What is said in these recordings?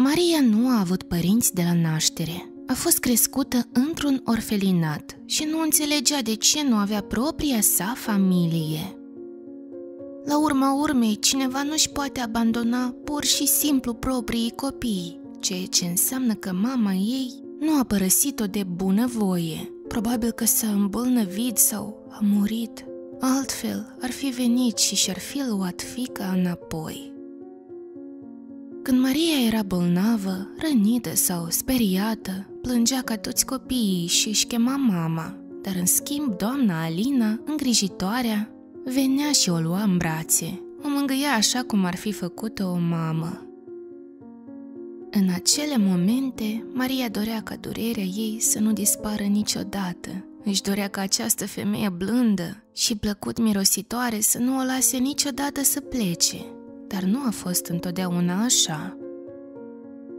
Maria nu a avut părinți de la naștere. A fost crescută într-un orfelinat și nu înțelegea de ce nu avea propria sa familie. La urma urmei, cineva nu-și poate abandona pur și simplu proprii copii, ceea ce înseamnă că mama ei nu a părăsit-o de bunăvoie. Probabil că s-a îmbolnăvit sau a murit. Altfel, ar fi venit și și-ar fi luat fiica înapoi. Când Maria era bolnavă, rănită sau speriată, plângea ca toți copiii și își chema mama, dar în schimb doamna Alina, îngrijitoarea, venea și o lua în brațe, o mângâia așa cum ar fi făcut-o o mamă. În acele momente, Maria dorea ca durerea ei să nu dispară niciodată. Își dorea ca această femeie blândă și plăcut mirositoare să nu o lase niciodată să plece, dar nu a fost întotdeauna așa.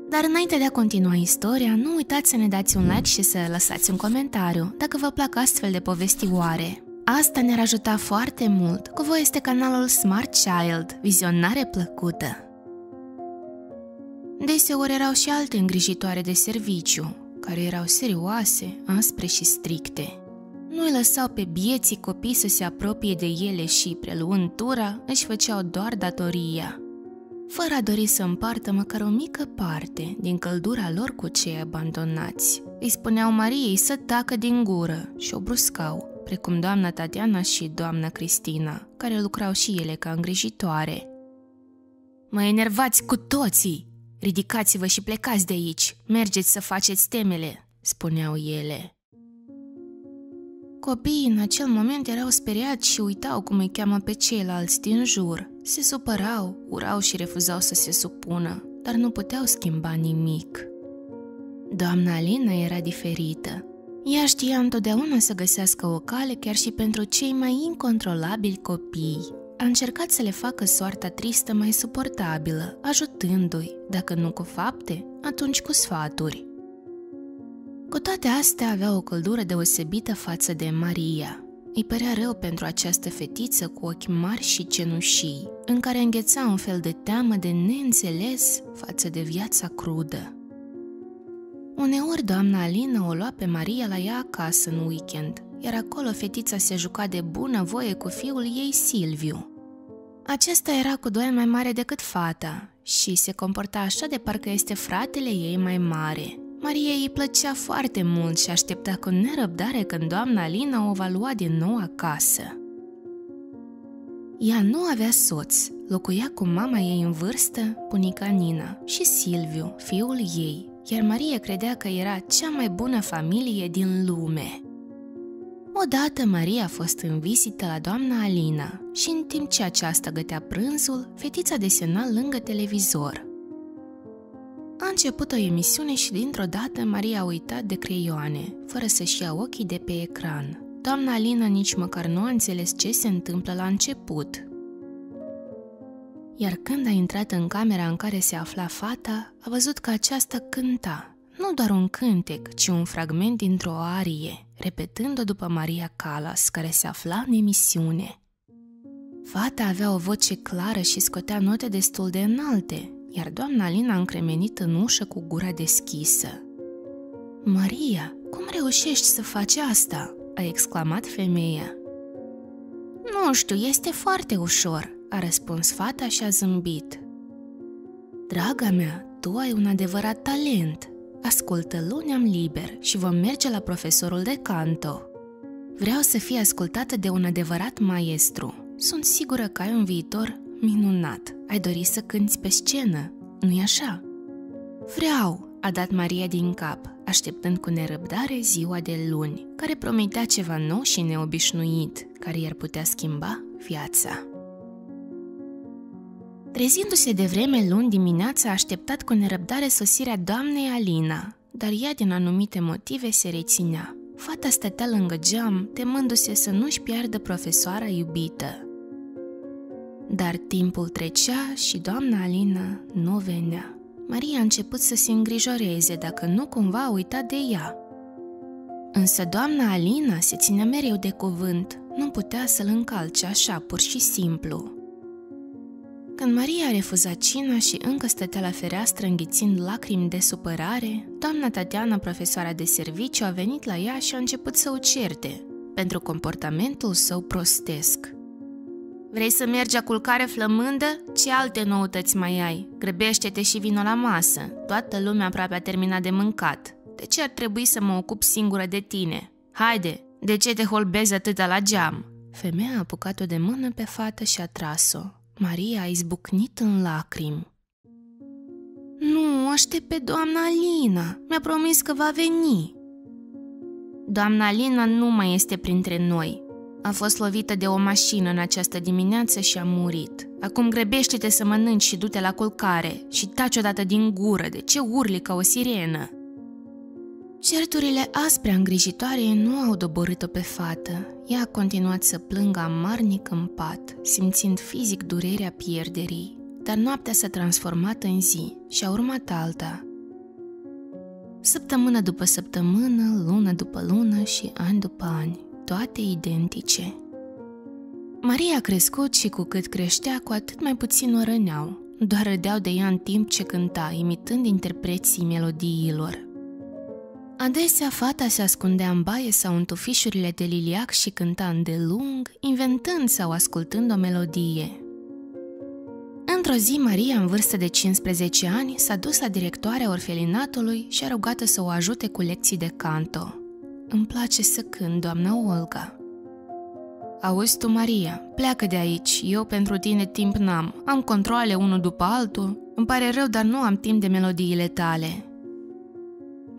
Dar înainte de a continua istoria, nu uitați să ne dați un like și să lăsați un comentariu dacă vă plac astfel de povestioare. Asta ne-ar ajuta foarte mult. Cu voi este canalul Smart Child, vizionare plăcută. Deseori erau și alte îngrijitoare de serviciu, care erau serioase, aspre și stricte. Nu îi lăsau pe bieții copii să se apropie de ele și, preluând tura, își făceau doar datoria, fără a dori să împartă măcar o mică parte din căldura lor cu cei abandonați. Îi spuneau Mariei să tacă din gură și o bruscau, precum doamna Tatiana și doamna Cristina, care lucrau și ele ca îngrijitoare. Mă enervați cu toții! Ridicați-vă și plecați de aici! Mergeți să faceți temele!" spuneau ele. Copiii în acel moment erau speriați și uitau cum îi cheamă pe ceilalți din jur. Se supărau, urau și refuzau să se supună, dar nu puteau schimba nimic. Doamna Alina era diferită. Ea știa întotdeauna să găsească o cale chiar și pentru cei mai incontrolabili copii. A încercat să le facă soarta tristă mai suportabilă, ajutându-i, dacă nu cu fapte, atunci cu sfaturi. Cu toate astea avea o căldură deosebită față de Maria. Îi părea rău pentru această fetiță cu ochi mari și cenușii, în care îngheța un fel de teamă de neînțeles față de viața crudă. Uneori doamna Alina o lua pe Maria la ea acasă în weekend, iar acolo fetița se juca de bună voie cu fiul ei, Silviu. Acesta era cu 2 ani mai mare decât fata și se comporta așa de parcă este fratele ei mai mare. Mariei îi plăcea foarte mult și aștepta cu nerăbdare când doamna Alina o va lua din nou acasă. Ea nu avea soț, locuia cu mama ei în vârstă, bunica Nina, și Silviu, fiul ei, iar Maria credea că era cea mai bună familie din lume. Odată Maria a fost în vizită la doamna Alina și în timp ce aceasta gătea prânzul, fetița desena lângă televizor. A început o emisiune și dintr-o dată Maria a uitat de creioane, fără să-și ia ochii de pe ecran. Doamna Alina nici măcar nu a înțeles ce se întâmplă la început. Iar când a intrat în camera în care se afla fata, a văzut că aceasta cânta. Nu doar un cântec, ci un fragment dintr-o arie, repetând-o după Maria Callas, care se afla în emisiune. Fata avea o voce clară și scotea note destul de înalte, iar doamna Alina a încremenit în ușă cu gura deschisă. "Maria, cum reușești să faci asta?" a exclamat femeia. "Nu știu, este foarte ușor," a răspuns fata și a zâmbit. "Draga mea, tu ai un adevărat talent. Ascultă luni am liber și vom merge la profesorul de canto. Vreau să fii ascultată de un adevărat maestru. Sunt sigură că ai un viitor minunat. Ai dori să cânți pe scenă, nu-i așa?" "Vreau!" a dat Maria din cap, așteptând cu nerăbdare ziua de luni, care promitea ceva nou și neobișnuit, care i-ar putea schimba viața. Trezindu-se de vreme luni dimineața, a așteptat cu nerăbdare sosirea doamnei Alina, dar ea din anumite motive se reținea. Fata stătea lângă geam, temându-se să nu-și piardă profesoara iubită. Dar timpul trecea și doamna Alina nu venea. Maria a început să se îngrijoreze dacă nu cumva a uitat de ea. Însă doamna Alina se ținea mereu de cuvânt, nu putea să-l încalce așa, pur și simplu. Când Maria a refuzat cina și încă stătea la fereastră înghițind lacrimi de supărare, doamna Tatiana, profesoara de serviciu, a venit la ea și a început să o certe pentru comportamentul său prostesc. Vrei să mergi la culcare flămândă? Ce alte noutăți mai ai? Grăbește-te și vino la masă. Toată lumea aproape a terminat de mâncat. De ce ar trebui să mă ocup singură de tine? Haide, de ce te holbezi atâta la geam? Femeia a apucat-o de mână pe fată și a tras-o. Maria a izbucnit în lacrimi. Nu, aștept pe doamna Alina. Mi-a promis că va veni. Doamna Alina nu mai este printre noi. A fost lovită de o mașină în această dimineață și a murit. Acum grăbește-te să mănânci și du-te la culcare și taci odată din gură, de ce urli ca o sirenă? Certurile aspre îngrijitoare nu au doborât-o pe fată. Ea a continuat să plângă amarnic în pat, simțind fizic durerea pierderii. Dar noaptea s-a transformat în zi și a urmat alta. Săptămână după săptămână, lună după lună și ani după ani. Toate identice. Maria a crescut și cu cât creștea, cu atât mai puțin o răneau. Doar râdeau de ea în timp ce cânta, imitând interpreții melodiilor. Adesea, fata se ascundea în baie sau în tufișurile de liliac și cânta îndelung, inventând sau ascultând o melodie. Într-o zi, Maria, în vârstă de 15 ani, s-a dus la directoarea orfelinatului și a rugat-o să o ajute cu lecții de canto. Îmi place să cânt, doamna Olga. Auzi tu, Maria, pleacă de aici, eu pentru tine timp n-am. Am controale unul după altul, îmi pare rău, dar nu am timp de melodiile tale.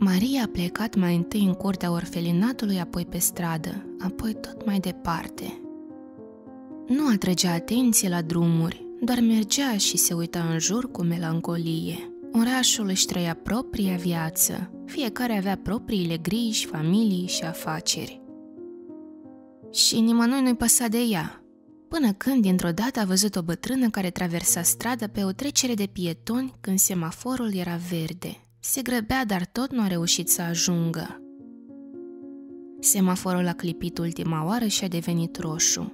Maria a plecat mai întâi în curtea orfelinatului, apoi pe stradă, apoi tot mai departe. Nu atrăgea atenție la drumuri, doar mergea și se uita în jur cu melancolie. Orașul își trăia propria viață, fiecare avea propriile griji, familii și afaceri. Și nimănui nu-i păsa de ea, până când dintr-o dată a văzut o bătrână care traversa strada pe o trecere de pietoni când semaforul era verde. Se grăbea, dar tot nu a reușit să ajungă. Semaforul a clipit ultima oară și a devenit roșu.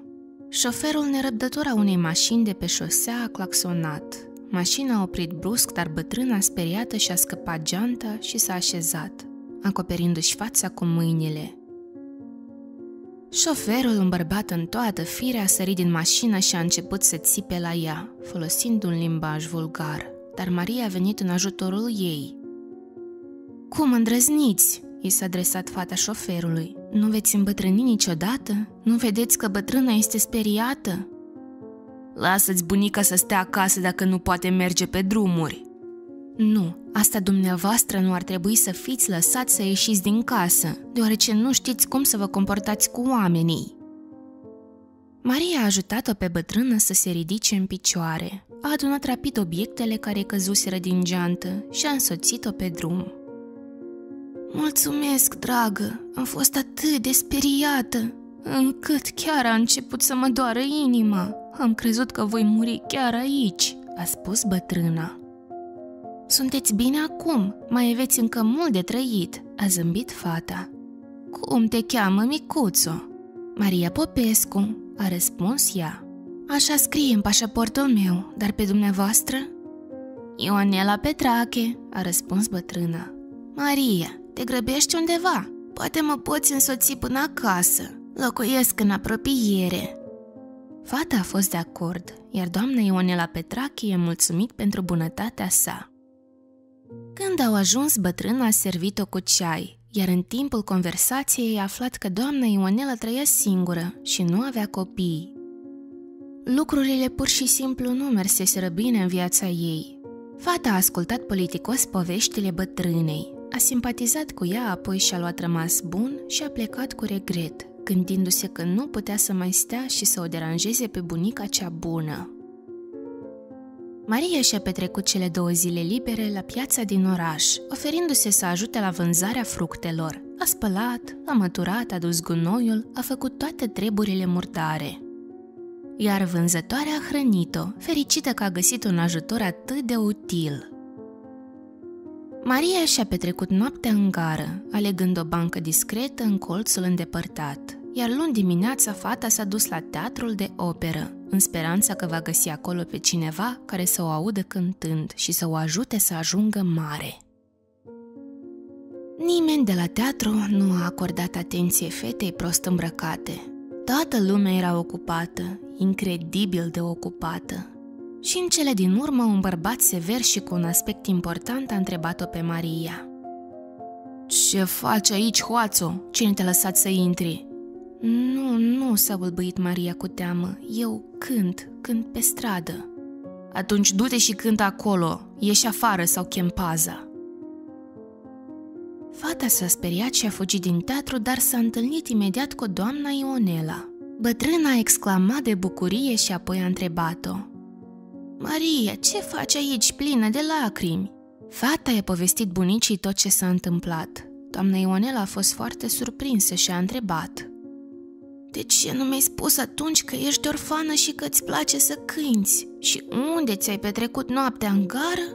Șoferul nerăbdător a unei mașini de pe șosea a claxonat. Mașina a oprit brusc, dar bătrâna, speriată, și-a scăpat geanta și s-a așezat, acoperindu-și fața cu mâinile. Șoferul, îmbărbat în toată firea, a sărit din mașină și a început să țipe la ea, folosind un limbaj vulgar, dar Maria a venit în ajutorul ei. Cum îndrăzniți?" i s-a adresat fata șoferului. Nu veți îmbătrâni niciodată? Nu vedeți că bătrâna este speriată?" Lasă-ți bunica să stea acasă dacă nu poate merge pe drumuri. Nu, asta dumneavoastră nu ar trebui să fiți lăsați să ieșiți din casă, deoarece nu știți cum să vă comportați cu oamenii. Maria a ajutat-o pe bătrână să se ridice în picioare, a adunat rapid obiectele care căzuseră din geantă și a însoțit-o pe drum. Mulțumesc, dragă, am fost atât de speriată, încât chiar a început să mă doară inima. Am crezut că voi muri chiar aici," a spus bătrâna. Sunteți bine acum, mai aveți încă mult de trăit," a zâmbit fata. Cum te cheamă, micuțo?" Maria Popescu," a răspuns ea. Așa scrie în pașaportul meu, dar pe dumneavoastră?" Ionela Petrache," a răspuns bătrâna. Maria, te grăbești undeva? Poate mă poți însoți până acasă. Locuiesc în apropiere." Fata a fost de acord, iar doamna Ionela Petrache i-a mulțumit pentru bunătatea sa. Când au ajuns, bătrâna a servit-o cu ceai, iar în timpul conversației a aflat că doamna Ionela trăia singură și nu avea copii. Lucrurile pur și simplu nu merseseră bine în viața ei. Fata a ascultat politicos poveștile bătrânei, a simpatizat cu ea, apoi și-a luat rămas bun și a plecat cu regret, gândindu-se că nu putea să mai stea și să o deranjeze pe bunica cea bună. Maria și-a petrecut cele 2 zile libere la piața din oraș, oferindu-se să ajute la vânzarea fructelor. A spălat, a măturat, a dus gunoiul, a făcut toate treburile murdare. Iar vânzătoarea a hrănit-o, fericită că a găsit un ajutor atât de util. Maria și-a petrecut noaptea în gară, alegând o bancă discretă în colțul îndepărtat, iar luni dimineața fata s-a dus la teatrul de operă, în speranța că va găsi acolo pe cineva care să o audă cântând și să o ajute să ajungă mare. Nimeni de la teatru nu a acordat atenție fetei prost îmbrăcate. Toată lumea era ocupată, incredibil de ocupată. Și în cele din urmă, un bărbat sever și cu un aspect important a întrebat-o pe Maria. "Ce faci aici, hoațu? Cine te-a lăsat să intri?" Nu, s-a bâlbâit Maria cu teamă. "Eu cânt pe stradă." "Atunci du-te și cântă acolo, ieși afară sau chem paza." Fata s-a speriat și a fugit din teatru, dar s-a întâlnit imediat cu doamna Ionela. Bătrâna a exclamat de bucurie și apoi a întrebat-o. "Maria, ce faci aici plină de lacrimi?" Fata i-a povestit bunicii tot ce s-a întâmplat. Doamna Ionela a fost foarte surprinsă și a întrebat. "De ce nu mi-ai spus atunci că ești orfană și că îți place să cânți? Și unde ți-ai petrecut noaptea, în gară?"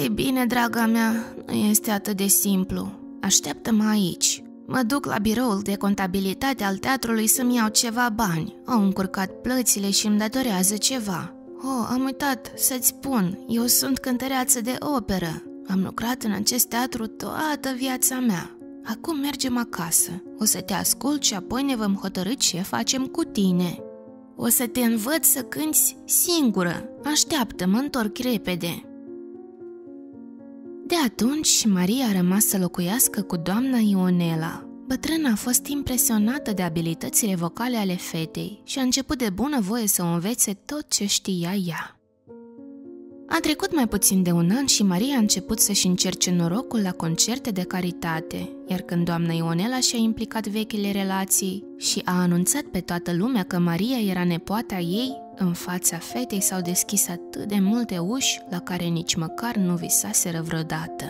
"Ei bine, draga mea, nu este atât de simplu. Așteaptă-mă aici. Mă duc la biroul de contabilitate al teatrului să-mi iau ceva bani. Au încurcat plățile și îmi datorează ceva. Oh, am uitat să-ți spun, eu sunt cântăreață de operă. Am lucrat în acest teatru toată viața mea. Acum mergem acasă. O să te ascult și apoi ne vom hotărî ce facem cu tine. O să te învăț să cânți singură. Așteaptă-mă, întorc repede." De atunci, Maria a rămas să locuiască cu doamna Ionela. Bătrâna a fost impresionată de abilitățile vocale ale fetei și a început de bunăvoie să o învețe tot ce știa ea. A trecut mai puțin de un an și Maria a început să-și încerce norocul la concerte de caritate, iar când doamna Ionela și-a implicat vechile relații și a anunțat pe toată lumea că Maria era nepoata ei, în fața fetei s-au deschis atât de multe uși la care nici măcar nu visaseră vreodată.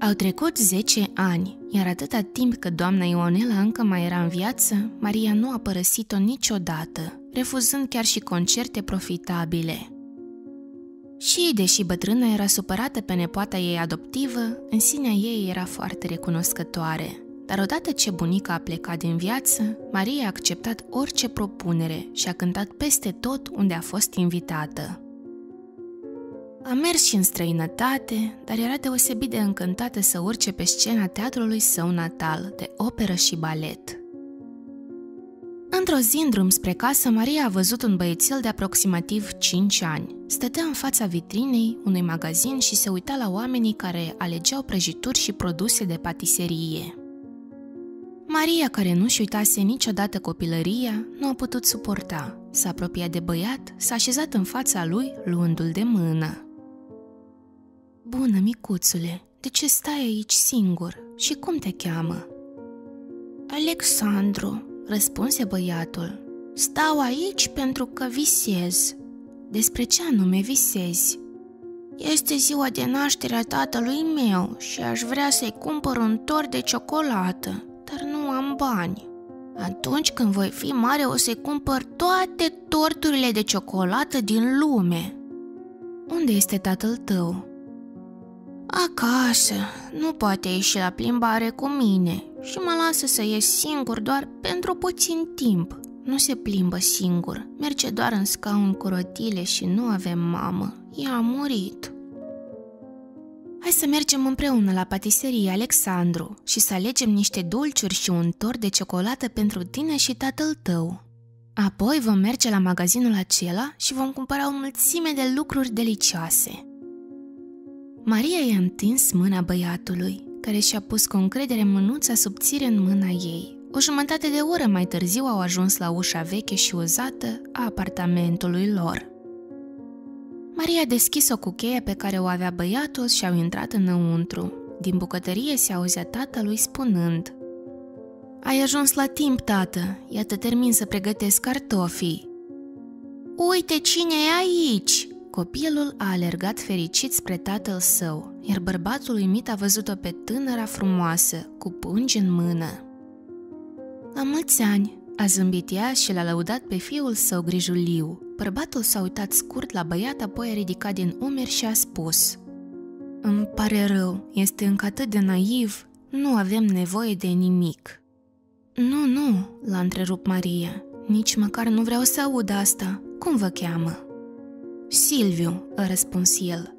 Au trecut 10 ani, iar atâta timp cât doamna Ionela încă mai era în viață, Maria nu a părăsit-o niciodată, refuzând chiar și concerte profitabile. Și, deși bătrâna era supărată pe nepoata ei adoptivă, în sinea ei era foarte recunoscătoare. Dar odată ce bunica a plecat din viață, Maria a acceptat orice propunere și a cântat peste tot unde a fost invitată. A mers și în străinătate, dar era deosebit de încântată să urce pe scena teatrului său natal, de operă și balet. Într-o zi, în drum spre casă, Maria a văzut un băiețel de aproximativ 5 ani. Stătea în fața vitrinei unui magazin și se uita la oamenii care alegeau prăjituri și produse de patiserie. Maria, care nu-și uitase niciodată copilăria, nu a putut suporta. S-a apropiat de băiat, s-a așezat în fața lui, luându-l de mână. "Bună, micuțule, de ce stai aici singur? Și cum te cheamă?" "Alexandru", răspunse băiatul. "Stau aici pentru că visez." "Despre ce anume visezi?" "Este ziua de naștere a tatălui meu și aș vrea să-i cumpăr un tort de ciocolată, dar nu am bani. Atunci când voi fi mare o să-i cumpăr toate torturile de ciocolată din lume." "Unde este tatăl tău?" "Acasă, nu poate ieși la plimbare cu mine și mă lasă să ies singur doar pentru puțin timp. Nu se plimbă singur, merge doar în scaun cu rotile și nu avem mamă, ea a murit." "Hai să mergem împreună la patiserie, Alexandru, și să alegem niște dulciuri și un tort de ciocolată pentru tine și tatăl tău. Apoi vom merge la magazinul acela și vom cumpăra o mulțime de lucruri delicioase." Maria i-a întins mâna băiatului, care și-a pus cu încredere mânuța subțire în mâna ei. O jumătate de oră mai târziu au ajuns la ușa veche și uzată a apartamentului lor. Maria a deschis-o cu cheia pe care o avea băiatul și au intrat înăuntru. Din bucătărie se auzea tatălui spunând: "Ai ajuns la timp, tată, iată termin să pregătesc cartofii." "Uite cine e aici!" Copilul a alergat fericit spre tatăl său, iar bărbatul uimit a văzut-o pe tânăra frumoasă, cu pungi în mână. "La mulți ani!" a zâmbit ea și l-a lăudat pe fiul său grijuliu. Bărbatul s-a uitat scurt la băiat, apoi a ridicat din umeri și a spus: "Îmi pare rău, este încă atât de naiv, nu avem nevoie de nimic." Nu, l-a întrerupt Maria, Nici măcar nu vreau să aud asta. Cum vă cheamă? Silviu, a răspuns el.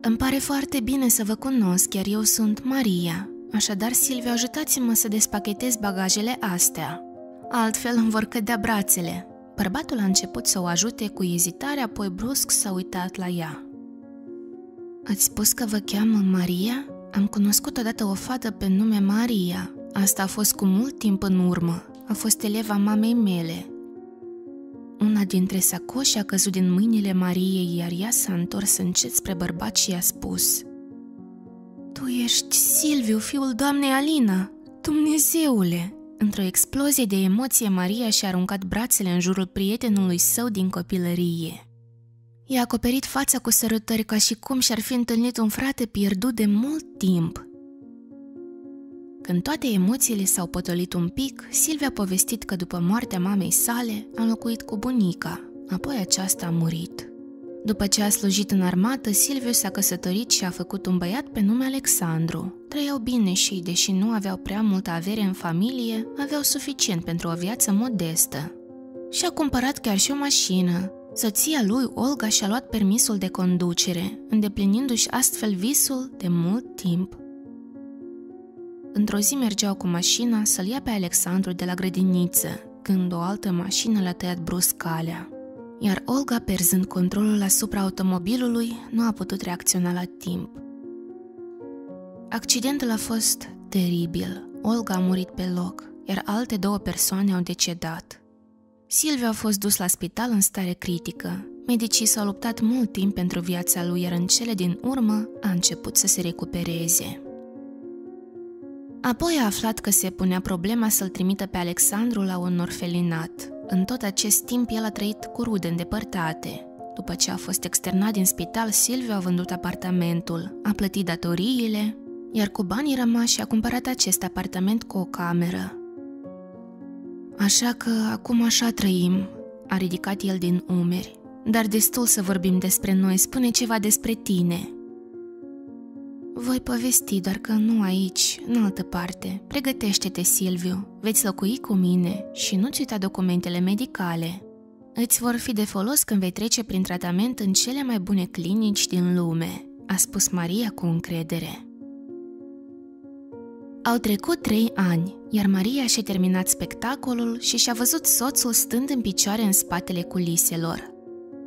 Îmi pare foarte bine să vă cunosc, iar eu sunt Maria. Așadar, Silviu, ajutați-mă să despachetez bagajele astea. Altfel îmi vor cădea brațele. Bărbatul a început să o ajute cu ezitare, apoi brusc s-a uitat la ea. Ați spus că vă cheamă Maria? Am cunoscut odată o fată pe nume Maria. Asta a fost cu mult timp în urmă. A fost eleva mamei mele. Una dintre sacoșe a căzut din mâinile Mariei, iar ea s-a întors încet spre bărbat și i-a spus: Tu ești Silviu, fiul doamnei Alina! Dumnezeule! Într-o explozie de emoție, Maria și-a aruncat brațele în jurul prietenului său din copilărie. I-a acoperit fața cu sărutări ca și cum și-ar fi întâlnit un frate pierdut de mult timp. Când toate emoțiile s-au potolit un pic, Silviu a povestit că după moartea mamei sale a locuit cu bunica, apoi aceasta a murit. După ce a slujit în armată, Silviu s-a căsătorit și a făcut un băiat pe nume Alexandru. Trăiau bine și, deși nu aveau prea multă avere în familie, aveau suficient pentru o viață modestă. Și-a cumpărat chiar și o mașină. Soția lui, Olga, și-a luat permisul de conducere, îndeplinindu-și astfel visul de mult timp. Într-o zi mergeau cu mașina să-l ia pe Alexandru de la grădiniță, când o altă mașină l-a tăiat brusc calea. Iar Olga, pierzând controlul asupra automobilului, nu a putut reacționa la timp. Accidentul a fost teribil. Olga a murit pe loc, iar alte două persoane au decedat. Silviu a fost dus la spital în stare critică. Medicii s-au luptat mult timp pentru viața lui, iar în cele din urmă a început să se recupereze. Apoi a aflat că se punea problema să-l trimită pe Alexandru la un orfelinat. În tot acest timp, el a trăit cu rude îndepărtate. După ce a fost externat din spital, Silviu a vândut apartamentul, a plătit datoriile, iar cu banii rămași a cumpărat acest apartament cu o cameră. Așa că acum așa trăim, a ridicat el din umeri. Dar destul să vorbim despre noi, spune ceva despre tine. Voi povesti, doar că nu aici, în altă parte. Pregătește-te, Silviu, veți locui cu mine și nu-ți uita documentele medicale. Îți vor fi de folos când vei trece prin tratament în cele mai bune clinici din lume, a spus Maria cu încredere. Au trecut 3 ani, iar Maria și-a terminat spectacolul și și-a văzut soțul stând în picioare în spatele culiselor.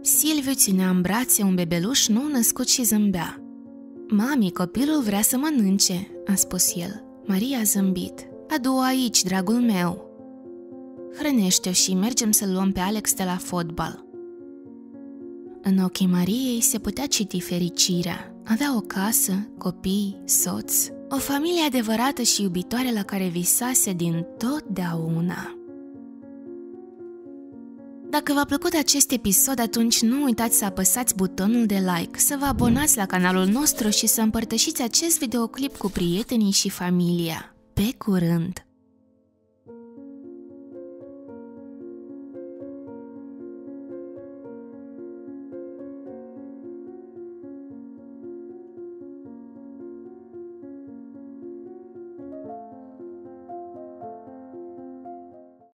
Silviu ținea în brațe un bebeluș nou născut și zâmbea. Mami, copilul vrea să mănânce, a spus el. Maria a zâmbit. Adu-o aici, dragul meu. Hrănește-o și mergem să-l luăm pe Alex de la fotbal. În ochii Mariei se putea citi fericirea. Avea o casă, copii, soț, o familie adevărată și iubitoare la care visase din totdeauna. Dacă v-a plăcut acest episod, atunci nu uitați să apăsați butonul de like, să vă abonați la canalul nostru și să împărtășiți acest videoclip cu prietenii și familia. Pe curând!